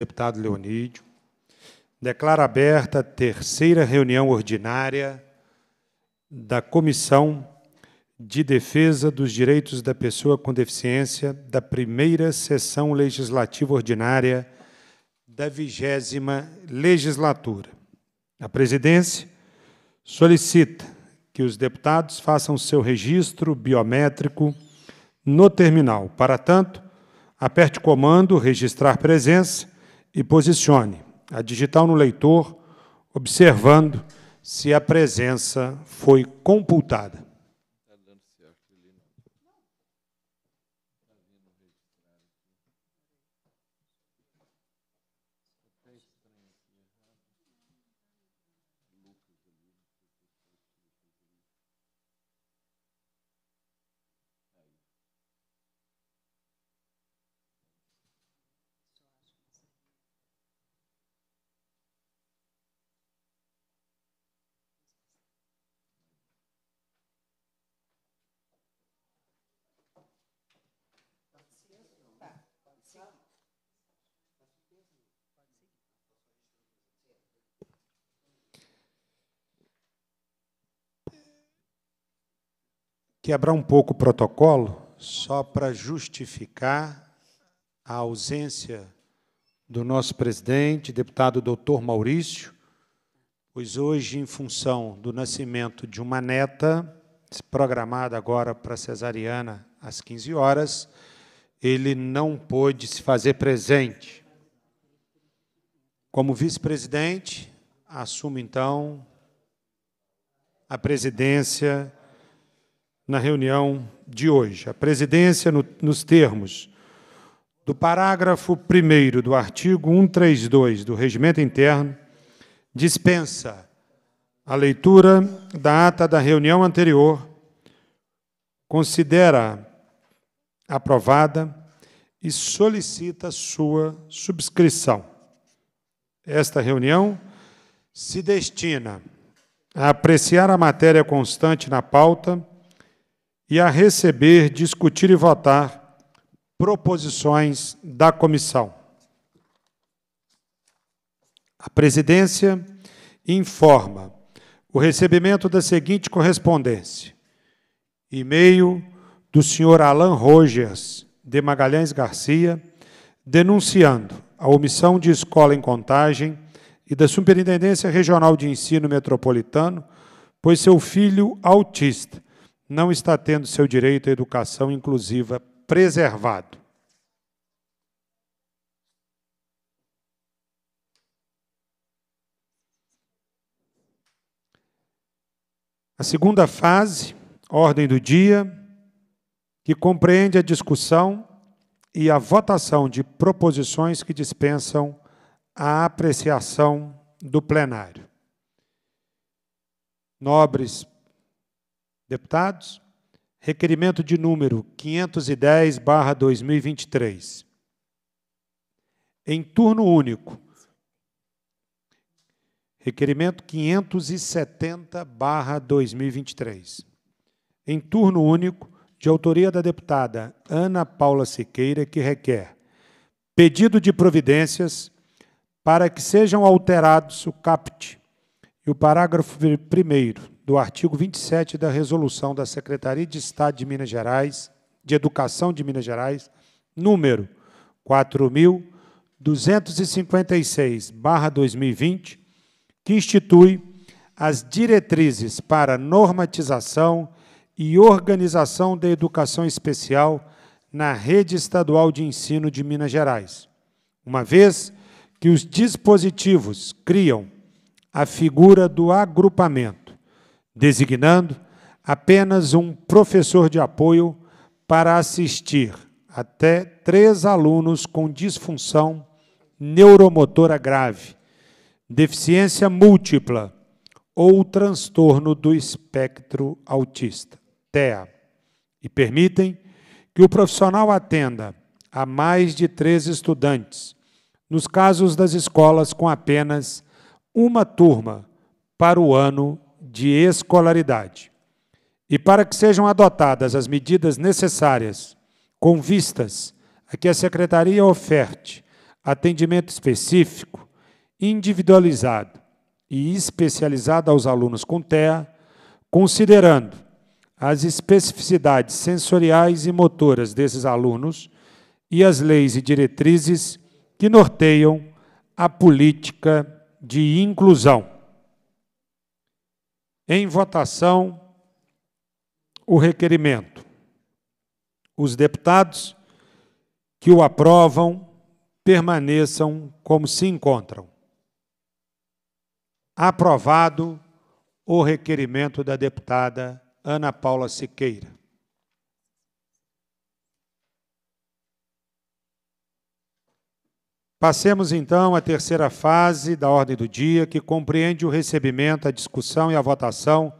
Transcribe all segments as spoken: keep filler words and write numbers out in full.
Deputado Leonídio. Declaro aberta a terceira reunião ordinária da Comissão de Defesa dos Direitos da Pessoa com Deficiência da primeira sessão legislativa ordinária da vigésima legislatura. A presidência solicita que os deputados façam seu registro biométrico no terminal. Para tanto, aperte o comando registrar presença e posicione a digital no leitor, observando se a presença foi computada. Quebrar um pouco o protocolo, só para justificar a ausência do nosso presidente, deputado doutor Maurício, pois hoje, em função do nascimento de uma neta, programada agora para cesariana às quinze horas, ele não pôde se fazer presente. Como vice-presidente, assumo, então, a presidência na reunião de hoje. A presidência, no, nos termos do parágrafo primeiro do artigo cento e trinta e dois do Regimento Interno, dispensa a leitura da ata da reunião anterior, considera aprovada e solicita sua subscrição. Esta reunião se destina a apreciar a matéria constante na pauta e a receber, discutir e votar proposições da comissão. A presidência informa o recebimento da seguinte correspondência: e-mail do senhor Alain Rojas de Magalhães Garcia, denunciando a omissão de Escola em Contagem e da Superintendência Regional de Ensino Metropolitano, pois seu filho autista não está tendo seu direito à educação inclusiva preservado. A segunda fase, ordem do dia, que compreende a discussão e a votação de proposições que dispensam a apreciação do plenário. Nobres deputados, requerimento de número quinhentos e dez barra dois mil e vinte e três. Em turno único, requerimento quinhentos e setenta barra dois mil e vinte e três. Em turno único, de autoria da deputada Ana Paula Siqueira, que requer pedido de providências para que sejam alterados o caput e o parágrafo primeiro do artigo vinte e sete da resolução da Secretaria de Estado de Minas Gerais, de Educação de Minas Gerais, número quatro mil duzentos e cinquenta e seis barra dois mil e vinte, que institui as diretrizes para normatização e organização da educação especial na rede estadual de ensino de Minas Gerais, uma vez que os dispositivos criam a figura do agrupamento, designando apenas um professor de apoio para assistir até três alunos com disfunção neuromotora grave, deficiência múltipla ou transtorno do espectro autista, T E A, e permitem que o profissional atenda a mais de três estudantes, nos casos das escolas com apenas uma turma para o ano de escolaridade, e para que sejam adotadas as medidas necessárias com vistas a que a Secretaria oferte atendimento específico, individualizado e especializado aos alunos com TEA, considerando as especificidades sensoriais e motoras desses alunos e as leis e diretrizes que norteiam a política de inclusão. Em votação, o requerimento. Os deputados que o aprovam permaneçam como se encontram. Aprovado o requerimento da deputada Ana Paula Siqueira. Passemos, então, à terceira fase da ordem do dia, que compreende o recebimento, a discussão e a votação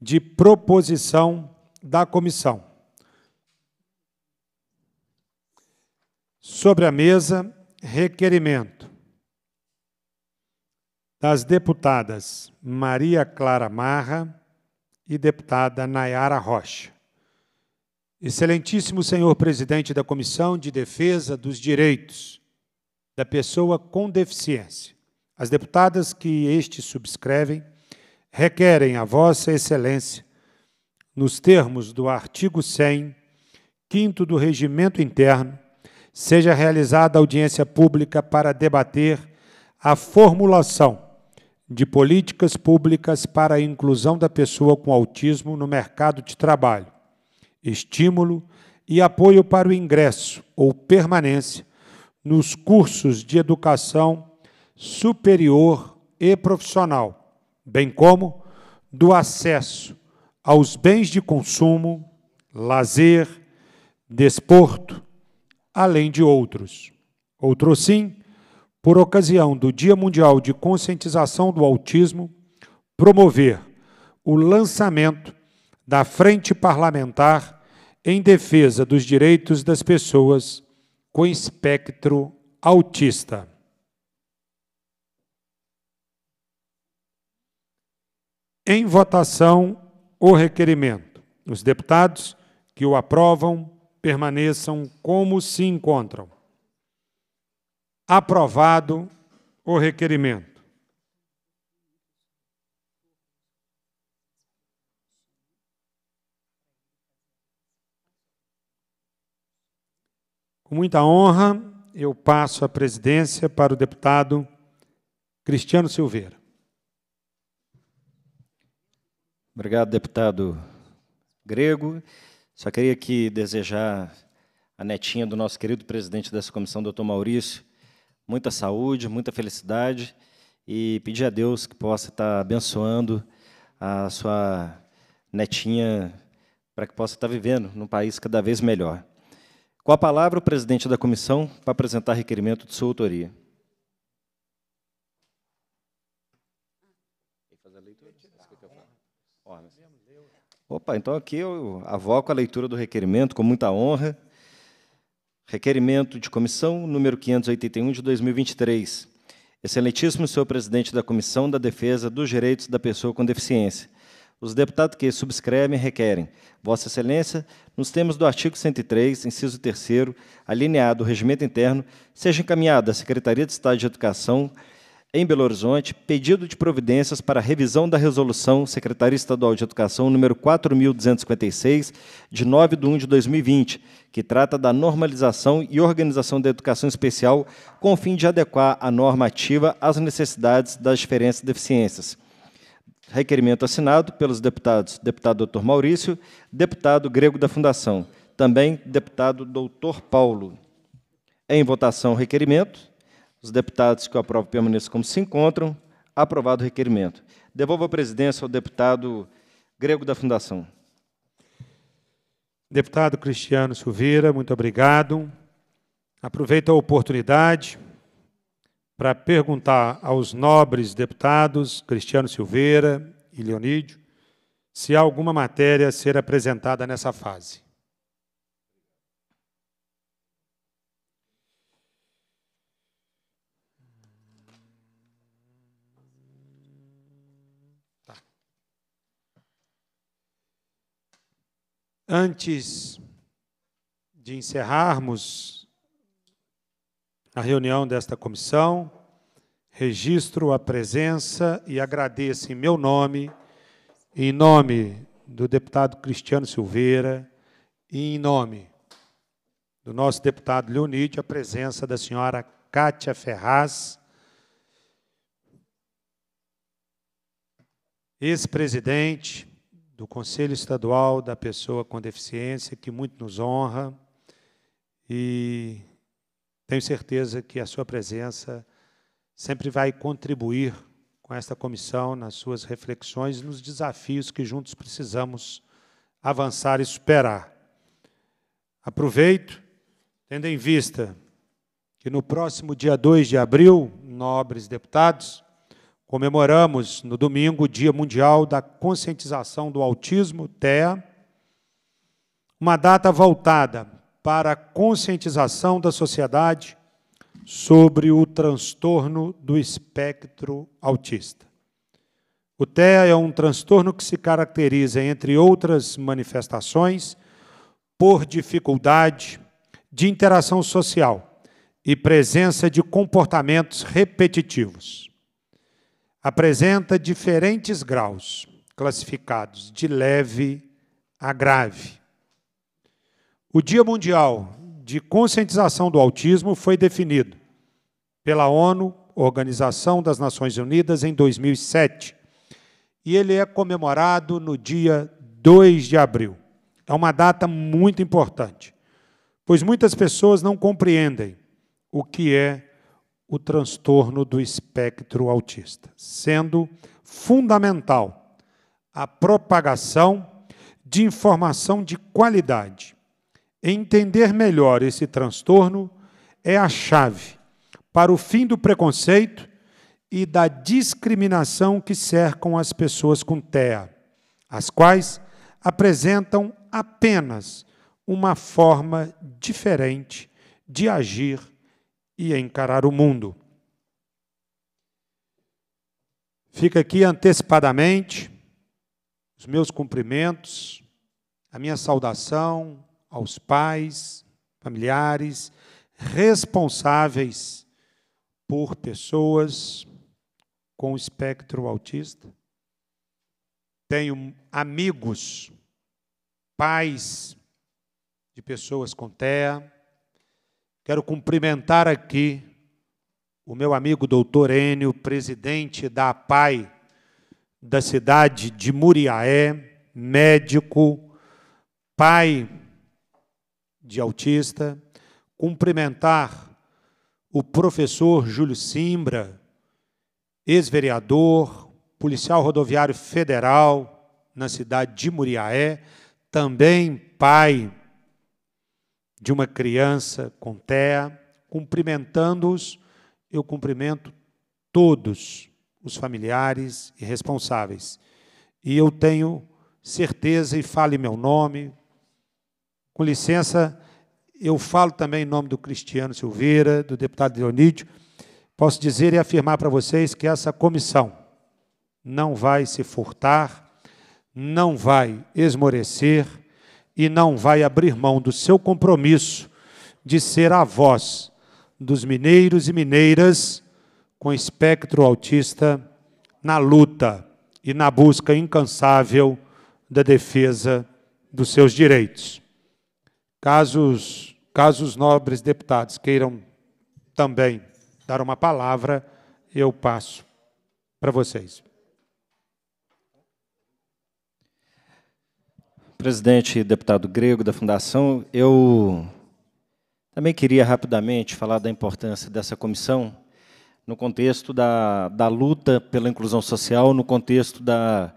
de proposição da comissão. Sobre a mesa, requerimento das deputadas Maria Clara Marra e deputada Nayara Rocha. Excelentíssimo senhor presidente da Comissão de Defesa dos Direitos da Pessoa com Deficiência, as deputadas que este subscrevem requerem a vossa excelência, nos termos do artigo cem, quinto do Regimento Interno, seja realizada audiência pública para debater a formulação de políticas públicas para a inclusão da pessoa com autismo no mercado de trabalho, estímulo e apoio para o ingresso ou permanência nos cursos de educação superior e profissional, bem como do acesso aos bens de consumo, lazer, desporto, além de outros. Outrosim, por ocasião do Dia Mundial de Conscientização do Autismo, promover o lançamento da Frente Parlamentar em Defesa dos Direitos das Pessoas com espectro autista. Em votação, o requerimento. Os deputados que o aprovam permaneçam como se encontram. Aprovado o requerimento. Com muita honra, eu passo a presidência para o deputado Cristiano Silveira. Obrigado, deputado Grego. Só queria aqui desejar à netinha do nosso querido presidente dessa comissão, doutor Maurício, muita saúde, muita felicidade e pedir a Deus que possa estar abençoando a sua netinha para que possa estar vivendo num país cada vez melhor. Com a palavra, o presidente da comissão para apresentar requerimento de sua autoria. Opa, então aqui eu avoco a leitura do requerimento com muita honra. Requerimento de comissão número quinhentos e oitenta e um de dois mil e vinte e três. Excelentíssimo senhor presidente da Comissão da Defesa dos Direitos da Pessoa com Deficiência. Os deputados que subscrevem requerem, Vossa Excelência, nos termos do artigo cento e três, inciso terceiro, alineado ao Regimento Interno, seja encaminhado à Secretaria de Estado de Educação, em Belo Horizonte, pedido de providências para revisão da resolução Secretaria Estadual de Educação número quatro mil duzentos e cinquenta e seis, de nove de um de dois mil e vinte, que trata da normalização e organização da educação especial com o fim de adequar a normativa às necessidades das diferentes deficiências. Requerimento assinado pelos deputados deputado doutor Maurício, deputado Grego da Fundação, também deputado doutor Paulo. Em votação o requerimento. Os deputados que o aprovam permaneçam como se encontram. Aprovado o requerimento. Devolvo a presidência ao deputado Grego da Fundação. Deputado Cristiano Silveira, muito obrigado. Aproveito a oportunidade para perguntar aos nobres deputados Cristiano Silveira e Leonídio se há alguma matéria a ser apresentada nessa fase. Tá. Antes de encerrarmos a reunião desta comissão, registro a presença e agradeço em meu nome, em nome do deputado Cristiano Silveira e em nome do nosso deputado Leonídio, a presença da senhora Cátia Ferraz, ex-presidente do Conselho Estadual da Pessoa com Deficiência, que muito nos honra, e tenho certeza que a sua presença sempre vai contribuir com esta comissão nas suas reflexões, nos desafios que juntos precisamos avançar e superar. Aproveito, tendo em vista que no próximo dia dois de abril, nobres deputados, comemoramos no domingo o Dia Mundial da Conscientização do Autismo, T E A, uma data voltada para a conscientização da sociedade sobre o transtorno do espectro autista. O T E A é um transtorno que se caracteriza, entre outras manifestações, por dificuldade de interação social e presença de comportamentos repetitivos. Apresenta diferentes graus, classificados de leve a grave. O Dia Mundial de Conscientização do Autismo foi definido pela ONU, Organização das Nações Unidas, em dois mil e sete, e ele é comemorado no dia dois de abril. É uma data muito importante, pois muitas pessoas não compreendem o que é o transtorno do espectro autista, sendo fundamental a propagação de informação de qualidade. Entender melhor esse transtorno é a chave para o fim do preconceito e da discriminação que cercam as pessoas com T E A, as quais apresentam apenas uma forma diferente de agir e encarar o mundo. Fica aqui antecipadamente os meus cumprimentos, a minha saudação aos pais, familiares, responsáveis por pessoas com espectro autista. Tenho amigos, pais de pessoas com T E A. Quero cumprimentar aqui o meu amigo doutor Enio, presidente da A P A E da cidade de Muriaé, médico, pai de autista. Cumprimentar o professor Júlio Simbra, ex-vereador, policial rodoviário federal na cidade de Muriaé, também pai de uma criança com T E A. Cumprimentando-os, eu cumprimento todos os familiares e responsáveis. E eu tenho certeza, e falo em meu nome, com licença, eu falo também em nome do Cristiano Silveira, do deputado Leonídio, posso dizer e afirmar para vocês que essa comissão não vai se furtar, não vai esmorecer e não vai abrir mão do seu compromisso de ser a voz dos mineiros e mineiras com espectro autista na luta e na busca incansável da defesa dos seus direitos. Caso, caso os nobres deputados queiram também dar uma palavra, eu passo para vocês. Presidente e deputado Grego da Fundação, eu também queria rapidamente falar da importância dessa comissão no contexto da, da luta pela inclusão social, no contexto da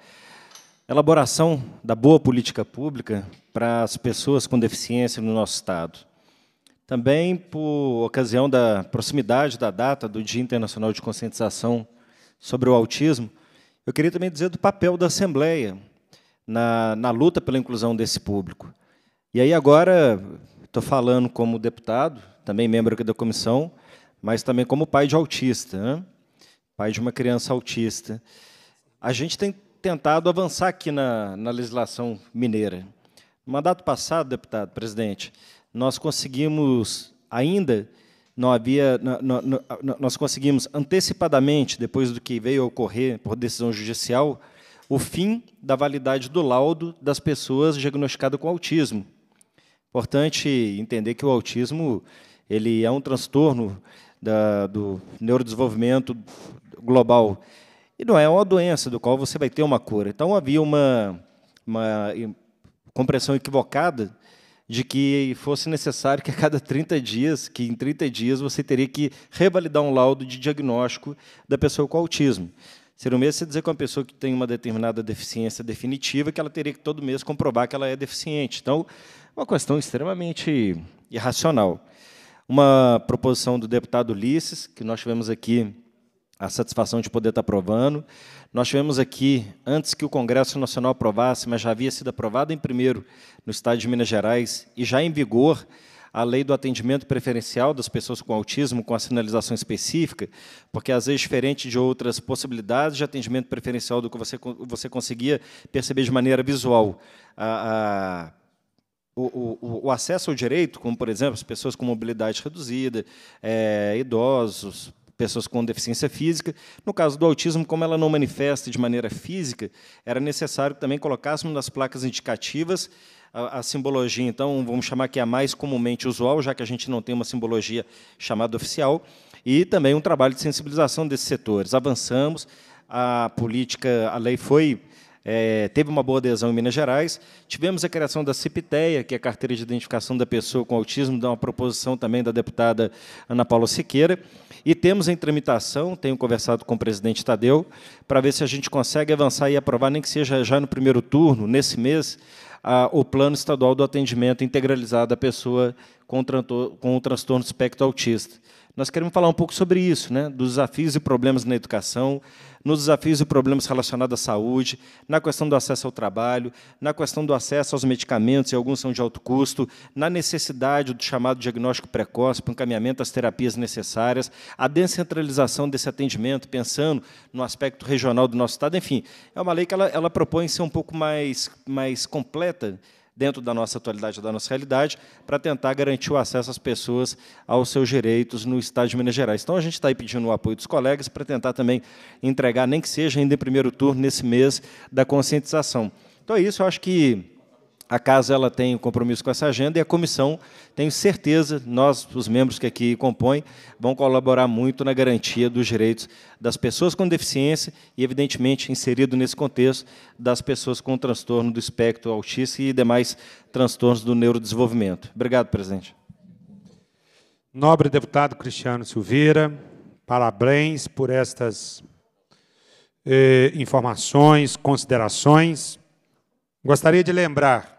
elaboração da boa política pública para as pessoas com deficiência no nosso Estado. Também por ocasião da proximidade da data do Dia Internacional de Conscientização sobre o Autismo, eu queria também dizer do papel da Assembleia Na, na luta pela inclusão desse público. E aí agora estou falando como deputado, também membro aqui da comissão, mas também como pai de autista, né? Pai de uma criança autista. A gente tem tentado avançar aqui na, na legislação mineira. No mandato passado, deputado, presidente, nós conseguimos ainda não havia, não, não, nós conseguimos antecipadamente, depois do que veio a ocorrer por decisão judicial, o fim da validade do laudo das pessoas diagnosticadas com autismo. Importante entender que o autismo ele é um transtorno da, do neurodesenvolvimento global e não é uma doença do qual você vai ter uma cura. Então havia uma, uma compreensão equivocada de que fosse necessário que a cada trinta dias, que em trinta dias você teria que revalidar um laudo de diagnóstico da pessoa com autismo. Seria o mesmo se dizer que uma pessoa que tem uma determinada deficiência definitiva, que ela teria que todo mês comprovar que ela é deficiente. Então, uma questão extremamente irracional. Uma proposição do deputado Ulisses, que nós tivemos aqui a satisfação de poder estar aprovando. Nós tivemos aqui, antes que o Congresso Nacional aprovasse, mas já havia sido aprovado em primeiro no Estado de Minas Gerais e já em vigor a lei do atendimento preferencial das pessoas com autismo, com a sinalização específica, porque, às vezes, diferente de outras possibilidades de atendimento preferencial do que você, você conseguia perceber de maneira visual, a, a, o, o, o acesso ao direito, como, por exemplo, as pessoas com mobilidade reduzida, é, idosos, pessoas com deficiência física. No caso do autismo, como ela não manifesta de maneira física, era necessário que também colocássemos nas placas indicativas a, a simbologia, então, vamos chamar que é a mais comumente usual, já que a gente não tem uma simbologia chamada oficial, e também um trabalho de sensibilização desses setores. Avançamos, a política, a lei foi, é, teve uma boa adesão em Minas Gerais, tivemos a criação da CIPTEA, que é a Carteira de Identificação da Pessoa com Autismo, dá uma proposição também da deputada Ana Paula Siqueira, e temos em tramitação, tenho conversado com o presidente Tadeu, para ver se a gente consegue avançar e aprovar, nem que seja já no primeiro turno, nesse mês, a, o Plano Estadual do Atendimento Integralizado da Pessoa com, com o Transtorno do Espectro Autista. Nós queremos falar um pouco sobre isso, né, dos desafios e problemas na educação, nos desafios e problemas relacionados à saúde, na questão do acesso ao trabalho, na questão do acesso aos medicamentos, e alguns são de alto custo, na necessidade do chamado diagnóstico precoce, para o encaminhamento às terapias necessárias, a descentralização desse atendimento, pensando no aspecto regional do nosso Estado. Enfim, é uma lei que ela, ela propõe ser um pouco mais, mais completa, dentro da nossa atualidade, da nossa realidade, para tentar garantir o acesso às pessoas aos seus direitos no Estado de Minas Gerais. Então, a gente está aí pedindo o apoio dos colegas para tentar também entregar, nem que seja ainda em primeiro turno, nesse mês da conscientização. Então, é isso. Eu acho que a Casa ela tem um compromisso com essa agenda e a comissão, tenho certeza, nós, os membros que aqui compõem, vão colaborar muito na garantia dos direitos das pessoas com deficiência e, evidentemente, inserido nesse contexto, das pessoas com transtorno do espectro autista e demais transtornos do neurodesenvolvimento. Obrigado, presidente. Nobre deputado Cristiano Silveira, parabéns por estas eh, informações, considerações. Gostaria de lembrar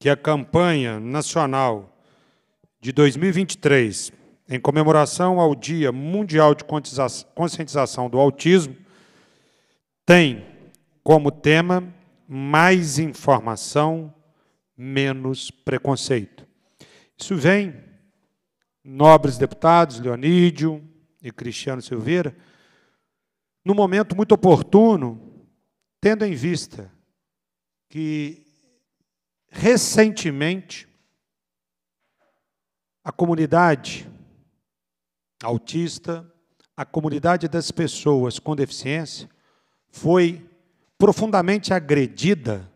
que a campanha nacional de dois mil e vinte e três, em comemoração ao Dia Mundial de Conscientização do Autismo, tem como tema mais informação, menos preconceito. Isso vem, nobres deputados Leonídio e Cristiano Silveira, num momento muito oportuno, tendo em vista que, recentemente, a comunidade autista, a comunidade das pessoas com deficiência, foi profundamente agredida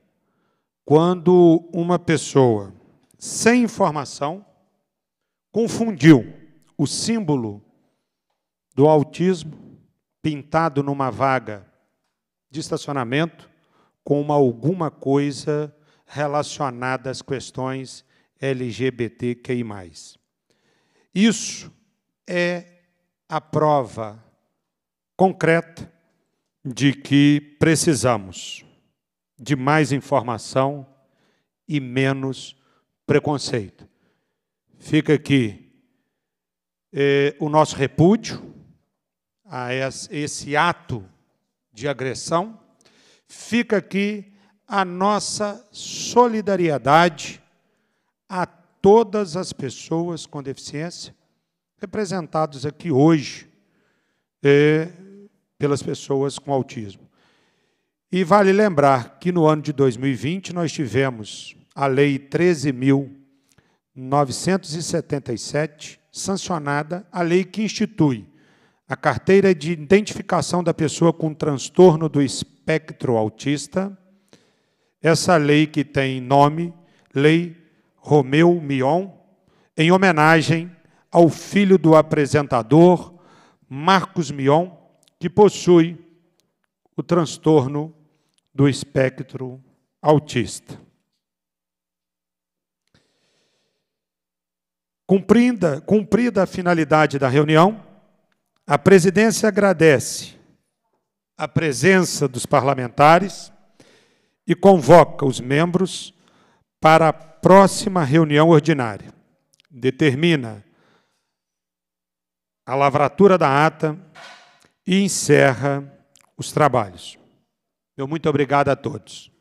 quando uma pessoa sem informação confundiu o símbolo do autismo pintado numa vaga de estacionamento com alguma coisa relacionada às questões L G B T Q I mais. Isso é a prova concreta de que precisamos de mais informação e menos preconceito. Fica aqui eh, o nosso repúdio a esse ato de agressão, fica aqui a nossa solidariedade a todas as pessoas com deficiência representadas aqui hoje eh, pelas pessoas com autismo. E vale lembrar que no ano de dois mil e vinte nós tivemos a Lei treze mil novecentos e setenta e sete, sancionada a lei que institui a Carteira de Identificação da Pessoa com Transtorno do Espectro Autista, essa lei que tem nome, Lei Romeu Mion, em homenagem ao filho do apresentador, Marcos Mion, que possui o transtorno do espectro autista. Cumprida, cumprida a finalidade da reunião, a presidência agradece a presença dos parlamentares e convoca os membros para a próxima reunião ordinária. Determina a lavratura da ata e encerra os trabalhos. Meu muito obrigado a todos.